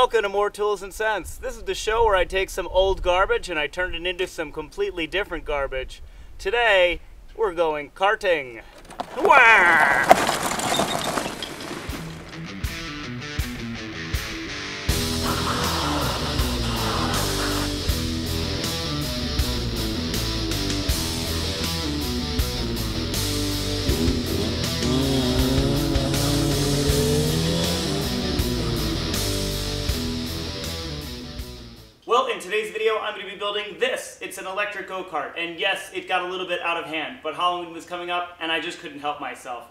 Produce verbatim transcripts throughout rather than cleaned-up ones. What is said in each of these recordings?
Welcome to More Tools than Sense. This is the show where I take some old garbage and I turn it into some completely different garbage. Today, we're going karting. Wah! Well, in today's video, I'm going to be building this. It's an electric go-kart, and yes, it got a little bit out of hand, but Halloween was coming up, and I just couldn't help myself.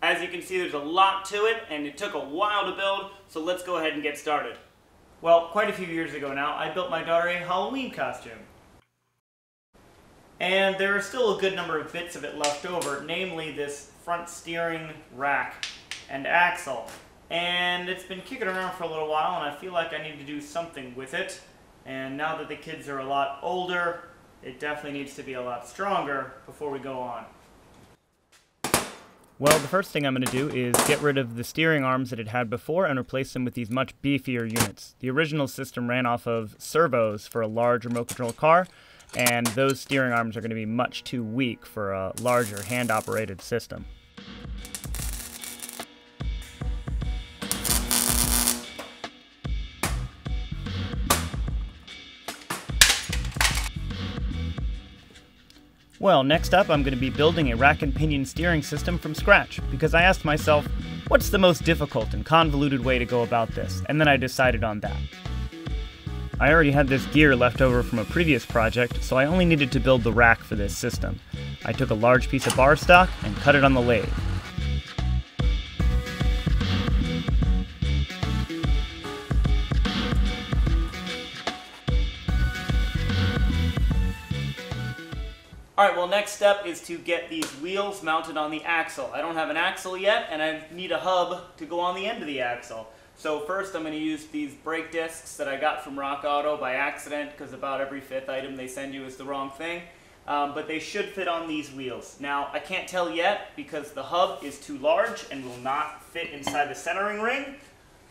As you can see, there's a lot to it, and it took a while to build, so let's go ahead and get started. Well, quite a few years ago now, I built my daughter a Halloween costume. And there are still a good number of bits of it left over, namely this front steering rack and axle. And it's been kicking around for a little while, and I feel like I need to do something with it. And now that the kids are a lot older, it definitely needs to be a lot stronger before we go on. Well, the first thing I'm going to do is get rid of the steering arms that it had before and replace them with these much beefier units. The original system ran off of servos for a large remote control car, and those steering arms are going to be much too weak for a larger hand-operated system. Well, next up, I'm going to be building a rack and pinion steering system from scratch, because I asked myself, what's the most difficult and convoluted way to go about this? And then I decided on that. I already had this gear left over from a previous project, so I only needed to build the rack for this system. I took a large piece of bar stock and cut it on the lathe. Alright, well, next step is to get these wheels mounted on the axle. I don't have an axle yet, and I need a hub to go on the end of the axle. So first I'm going to use these brake discs that I got from Rock Auto by accident, because about every fifth item they send you is the wrong thing. Um, but they should fit on these wheels. Now, I can't tell yet because the hub is too large and will not fit inside the centering ring,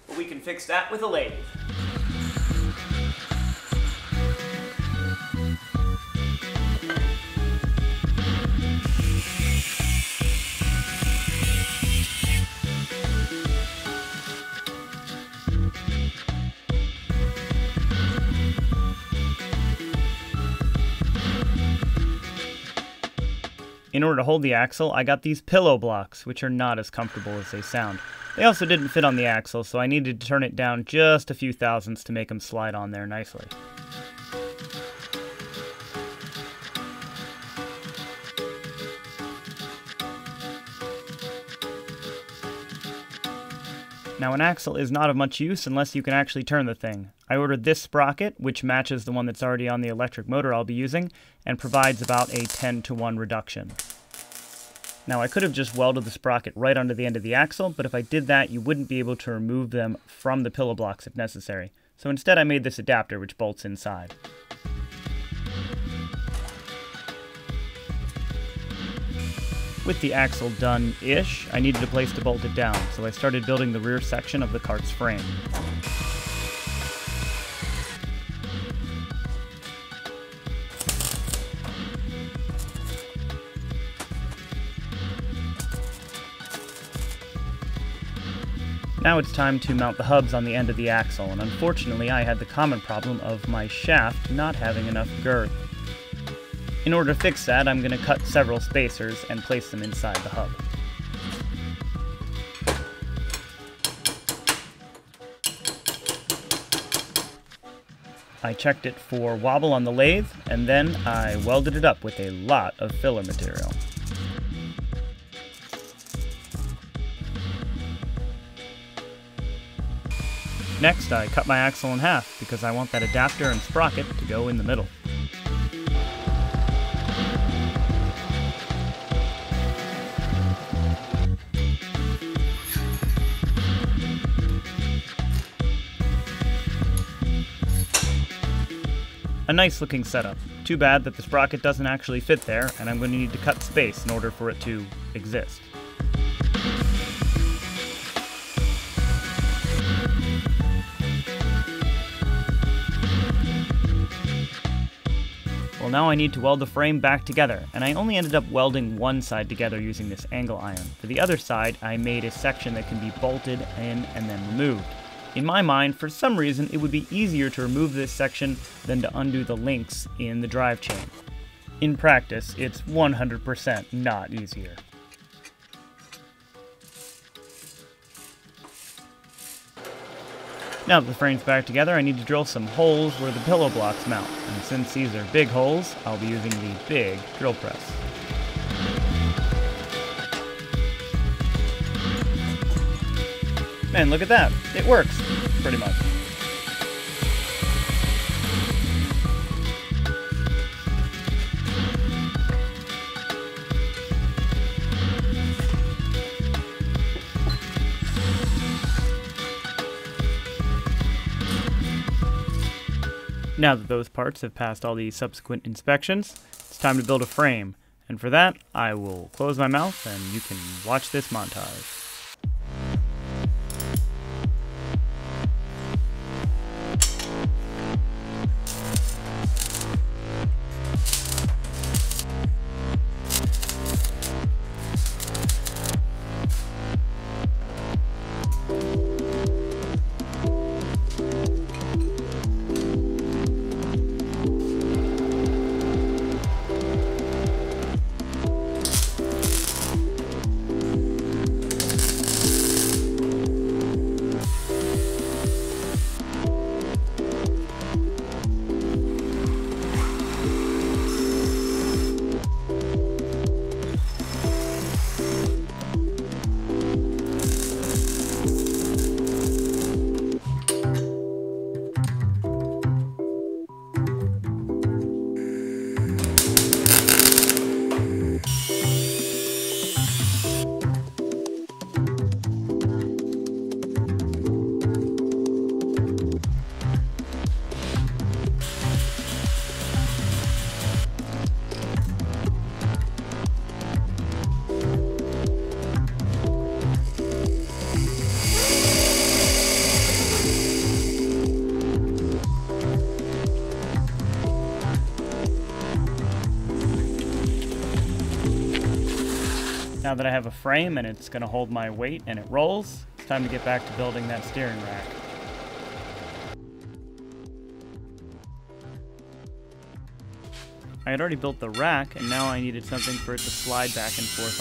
but we can fix that with a lathe. In order to hold the axle, I got these pillow blocks, which are not as comfortable as they sound. They also didn't fit on the axle, so I needed to turn it down just a few thousandths to make them slide on there nicely. Now, an axle is not of much use unless you can actually turn the thing. I ordered this sprocket, which matches the one that's already on the electric motor I'll be using, and provides about a ten to one reduction. Now, I could have just welded the sprocket right onto the end of the axle, but if I did that, you wouldn't be able to remove them from the pillow blocks if necessary. So instead, I made this adapter, which bolts inside. With the axle done-ish, I needed a place to bolt it down, so I started building the rear section of the cart's frame. Now it's time to mount the hubs on the end of the axle, and unfortunately I had the common problem of my shaft not having enough girth. In order to fix that, I'm going to cut several spacers and place them inside the hub. I checked it for wobble on the lathe, and then I welded it up with a lot of filler material. Next, I cut my axle in half because I want that adapter and sprocket to go in the middle. A nice looking setup. Too bad that the sprocket doesn't actually fit there, and I'm going to need to cut space in order for it to exist. now I need to weld the frame back together, and I only ended up welding one side together using this angle iron. For the other side, I made a section that can be bolted in and then removed. In my mind, for some reason, it would be easier to remove this section than to undo the links in the drive chain. In practice, it's one hundred percent not easier. Now that the frame's back together, I need to drill some holes where the pillow blocks mount, and since these are big holes, I'll be using the big drill press. And look at that, it works, pretty much. Now that those parts have passed all the subsequent inspections, it's time to build a frame. And for that, I will close my mouth and you can watch this montage. Now that I have a frame and it's going to hold my weight and it rolls, it's time to get back to building that steering rack. I had already built the rack and now I needed something for it to slide back and forth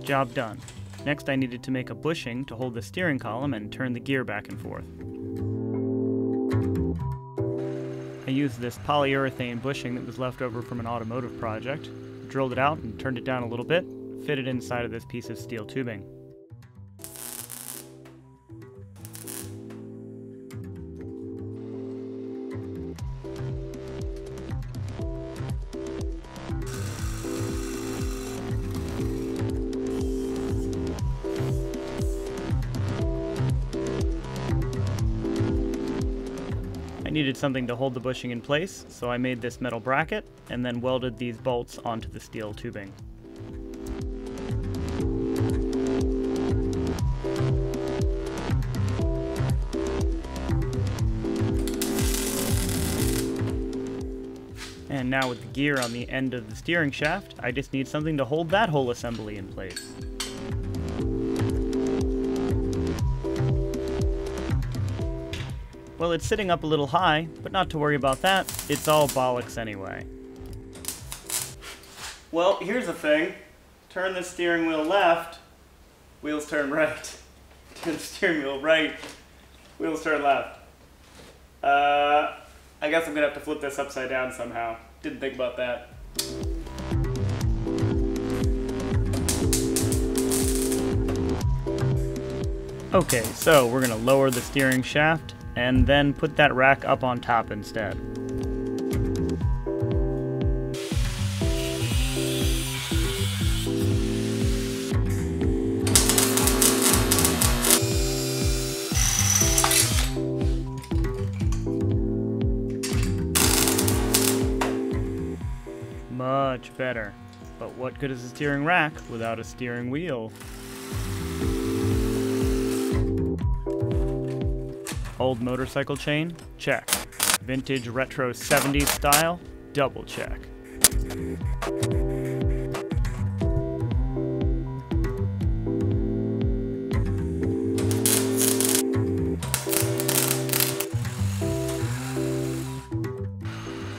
on. Job done. Next, I needed to make a bushing to hold the steering column and turn the gear back and forth. I used this polyurethane bushing that was left over from an automotive project, drilled it out and turned it down a little bit, fit it inside of this piece of steel tubing. Needed something to hold the bushing in place, so I made this metal bracket and then welded these bolts onto the steel tubing. And now with the gear on the end of the steering shaft, I just need something to hold that whole assembly in place. Well, it's sitting up a little high, but not to worry about that. It's all bollocks anyway. Well, here's the thing. Turn the steering wheel left, wheels turn right. Turn the steering wheel right, wheels turn left. Uh, I guess I'm gonna have to flip this upside down somehow. Didn't think about that. Okay, so we're gonna lower the steering shaft and then put that rack up on top instead. Much better. But what good is a steering rack without a steering wheel? Old motorcycle chain? Check. Vintage retro seventies style? Double check.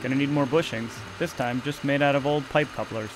Gonna need more bushings, this time just made out of old pipe couplers.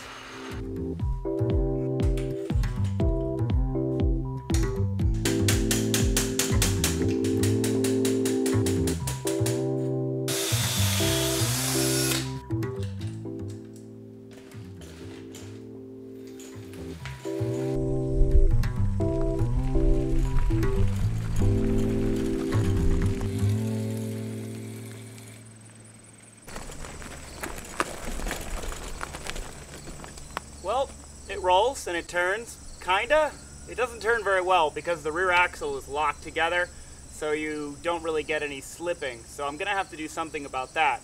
Well, it rolls and it turns, kinda. It doesn't turn very well because the rear axle is locked together, so you don't really get any slipping. So I'm gonna have to do something about that.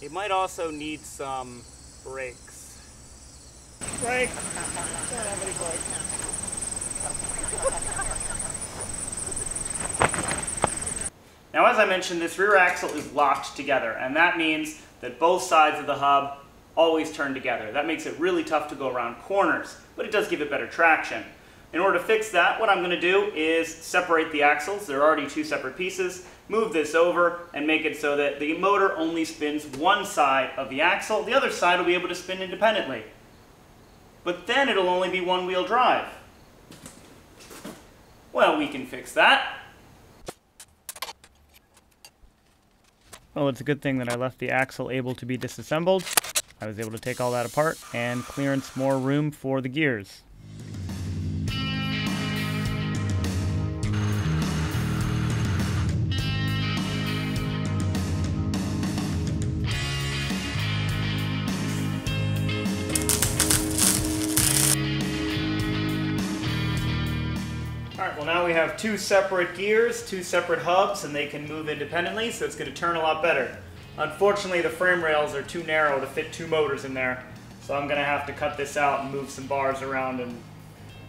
It might also need some brakes. Brake! Don't have any brakes. Now, as I mentioned, this rear axle is locked together, and that means that both sides of the hub always turn together. That makes it really tough to go around corners, but it does give it better traction. In order to fix that, what I'm going to do is separate the axles. They're already two separate pieces. Move this over and make it so that the motor only spins one side of the axle. The other side will be able to spin independently. But then it'll only be one-wheel drive. Well, we can fix that. Well, it's a good thing that I left the axle able to be disassembled. I was able to take all that apart and clearance more room for the gears. Alright, well now we have two separate gears, two separate hubs, and they can move independently, so it's going to turn a lot better. Unfortunately, the frame rails are too narrow to fit two motors in there, so I'm going to have to cut this out and move some bars around and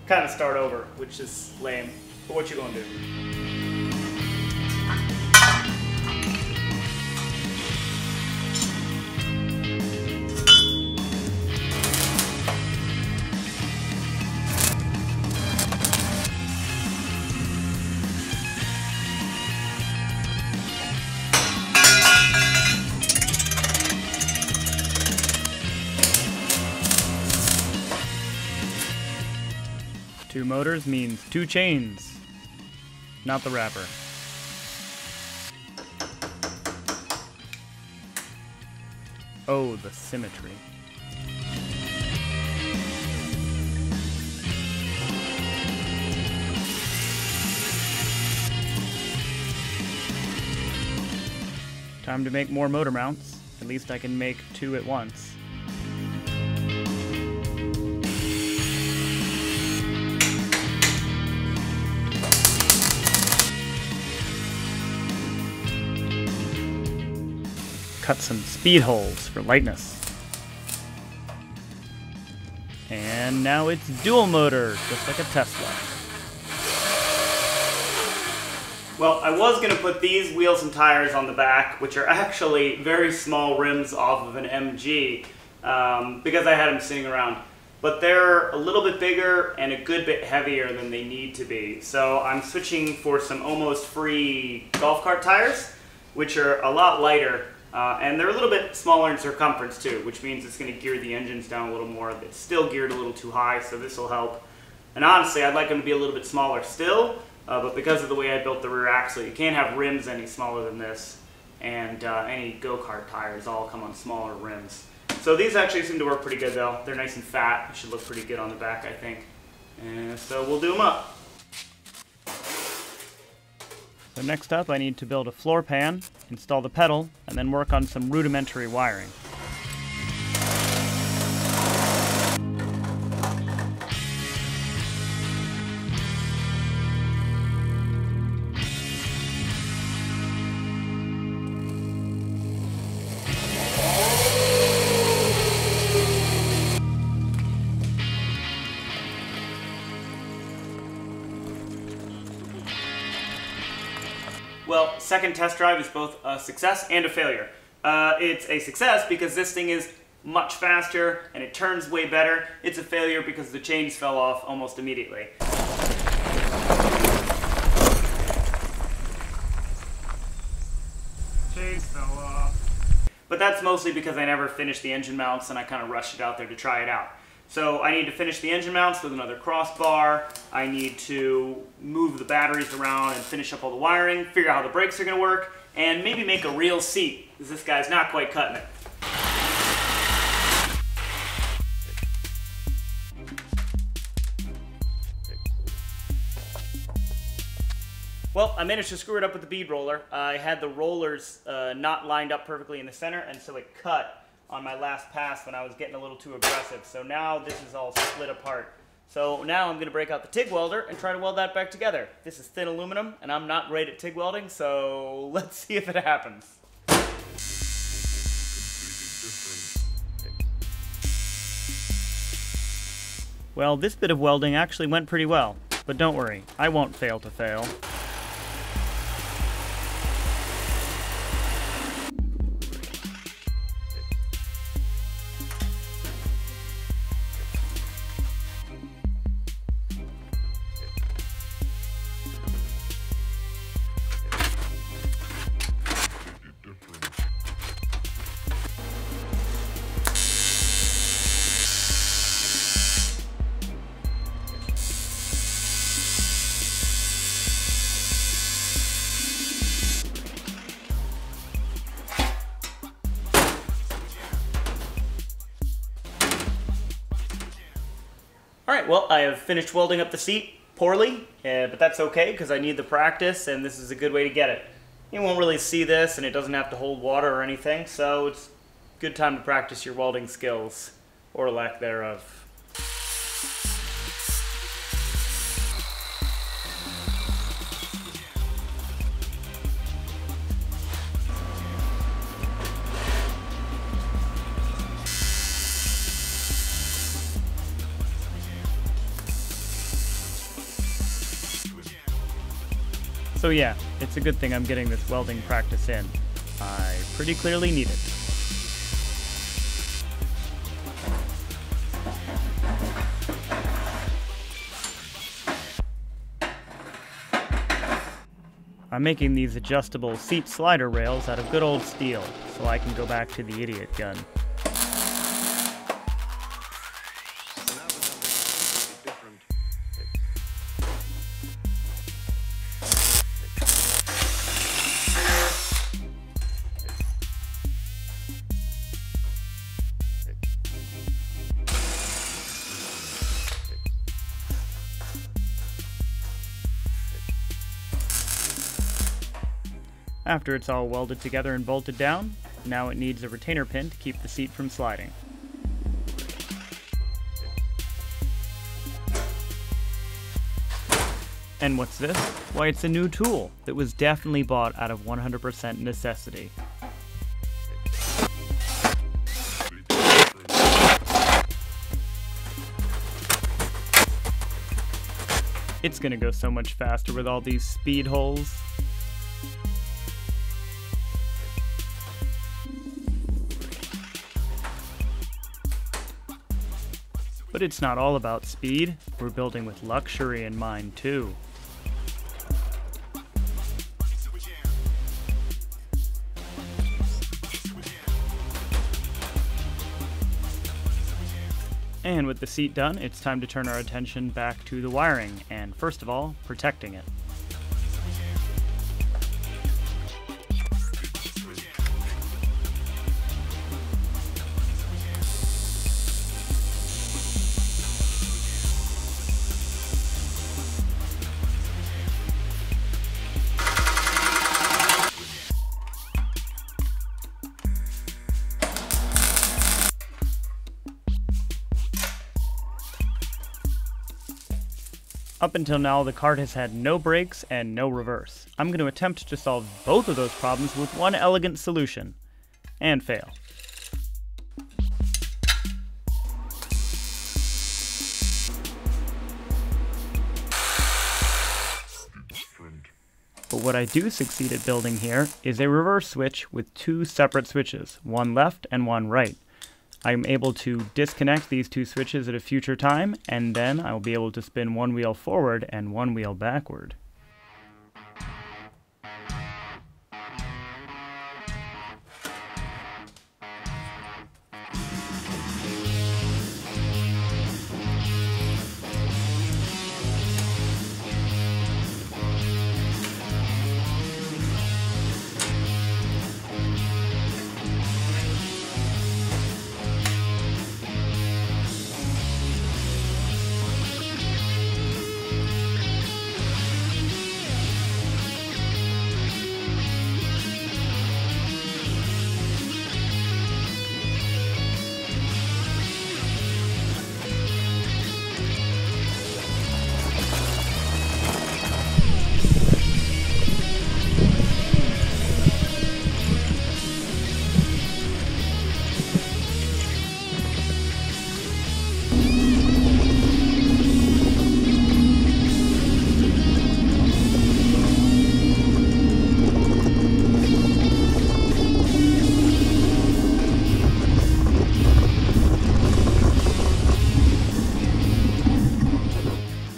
kind of start over, which is lame, but what you gonna do? Two motors means two chains, not the wrapper. Oh, the symmetry. Time to make more motor mounts. At least I can make two at once. Cut some speed holes for lightness. And now it's dual motor, just like a Tesla. Well, I was going to put these wheels and tires on the back, which are actually very small rims off of an M G, um, because I had them sitting around. But they're a little bit bigger and a good bit heavier than they need to be. So I'm switching for some almost free golf cart tires, which are a lot lighter. Uh, and they're a little bit smaller in circumference too, which means it's going to gear the engines down a little more. It's still geared a little too high, so this will help. And honestly, I'd like them to be a little bit smaller still, uh, but because of the way I built the rear axle, you can't have rims any smaller than this. And uh, any go-kart tires all come on smaller rims. So these actually seem to work pretty good though. They're nice and fat. It should look pretty good on the back, I think. And so we'll do them up. So next up, I need to build a floor pan, install the pedal, and then work on some rudimentary wiring. second test drive is both a success and a failure. Uh, it's a success because this thing is much faster and it turns way better. It's a failure because the chains fell off almost immediately. Chains fell off. But that's mostly because I never finished the engine mounts and I kind of rushed it out there to try it out. So I need to finish the engine mounts with another crossbar. I need to move the batteries around and finish up all the wiring, figure out how the brakes are going to work, and maybe make a real seat, because this guy's not quite cutting it. Well, I managed to screw it up with the bead roller. I had the rollers uh, not lined up perfectly in the center, and so it cut on my last pass when I was getting a little too aggressive. So now this is all split apart. So now I'm gonna break out the TIG welder and try to weld that back together. This is thin aluminum, and I'm not great at TIG welding, so let's see if it happens. Well, this bit of welding actually went pretty well, but don't worry, I won't fail to fail. Alright, well, I have finished welding up the seat poorly, uh, but that's okay because I need the practice and this is a good way to get it. You won't really see this and it doesn't have to hold water or anything, so it's a good time to practice your welding skills, or lack thereof. So yeah, it's a good thing I'm getting this welding practice in. I pretty clearly need it. I'm making these adjustable seat slider rails out of good old steel, so I can go back to the idiot gun. After it's all welded together and bolted down, now it needs a retainer pin to keep the seat from sliding. And what's this? Why, it's a new tool that was definitely bought out of one hundred percent necessity. It's gonna go so much faster with all these speed holes. But it's not all about speed. We're building with luxury in mind, too. And with the seat done, it's time to turn our attention back to the wiring, and first of all, protecting it. Up until now, the cart has had no brakes and no reverse. I'm going to attempt to solve both of those problems with one elegant solution, and fail. But what I do succeed at building here is a reverse switch with two separate switches, one left and one right. I'm able to disconnect these two switches at a future time, and then I'll be able to spin one wheel forward and one wheel backward.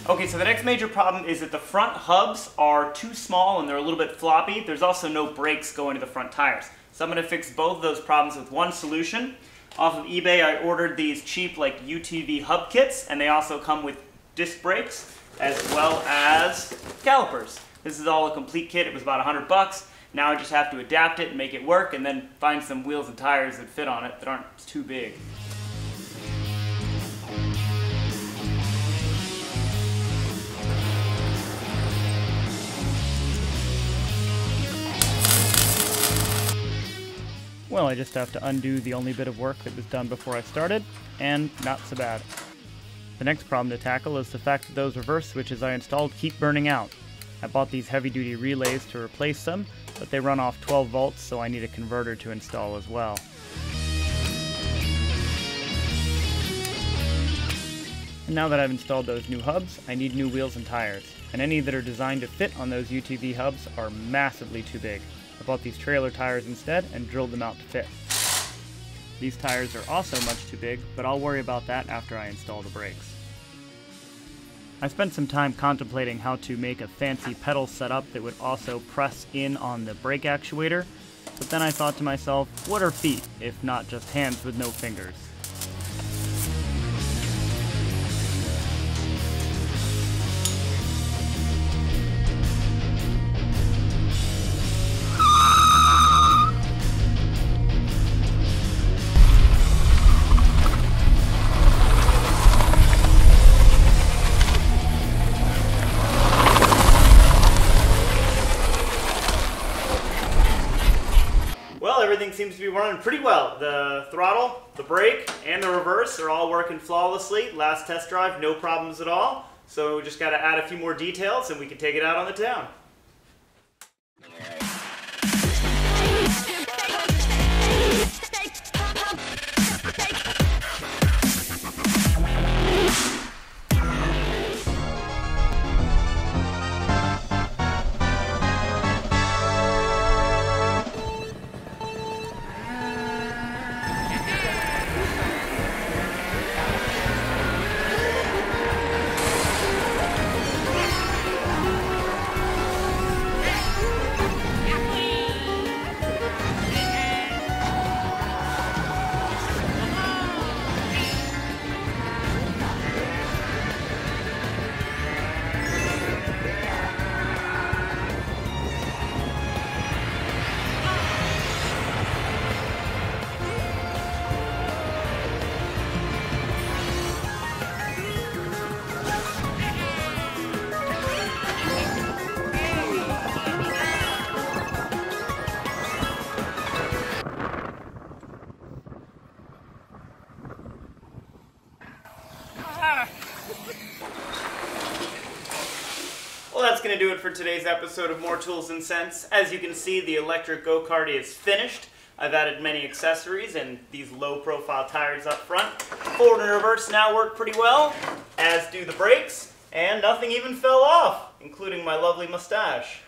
Okay, so the next major problem is that the front hubs are too small and they're a little bit floppy. There's also no brakes going to the front tires. So I'm going to fix both of those problems with one solution. Off of eBay, I ordered these cheap like U T V hub kits, and they also come with disc brakes as well as calipers. This is all a complete kit. It was about a hundred bucks. Now I just have to adapt it and make it work, and then find some wheels and tires that fit on it that aren't too big. Well, I just have to undo the only bit of work that was done before I started, and not so bad. The next problem to tackle is the fact that those reverse switches I installed keep burning out. I bought these heavy-duty relays to replace them, but they run off twelve volts, so I need a converter to install as well. And now that I've installed those new hubs, I need new wheels and tires, and any that are designed to fit on those U T V hubs are massively too big. I bought these trailer tires instead and drilled them out to fit. These tires are also much too big, but I'll worry about that after I install the brakes. I spent some time contemplating how to make a fancy pedal setup that would also press in on the brake actuator, but then I thought to myself, what are feet, if not just hands with no fingers? Everything seems to be running pretty well. The throttle, the brake, and the reverse are all working flawlessly. Last test drive, no problems at all. So we just got to add a few more details and we can take it out on the town. Well, that's going to do it for today's episode of More Tools than Sense. As you can see, the electric go-kart is finished. I've added many accessories and these low-profile tires up front. Forward and reverse now work pretty well, as do the brakes, and nothing even fell off, including my lovely mustache.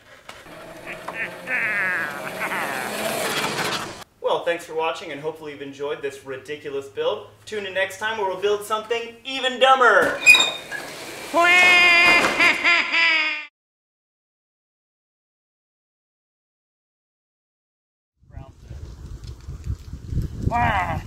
Well, thanks for watching, and hopefully you've enjoyed this ridiculous build. Tune in next time where we'll build something even dumber. Wow.